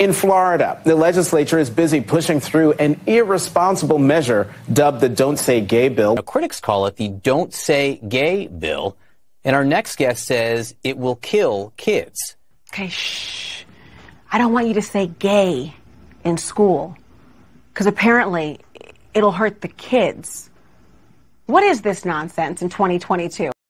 In Florida, the legislature is busy pushing through an irresponsible measure dubbed the Don't Say Gay bill. Now, critics call it the Don't Say Gay bill, and our next guest says it will kill kids. Okay, shh. I don't want you to say gay in school, because apparently it'll hurt the kids. What is this nonsense in 2022?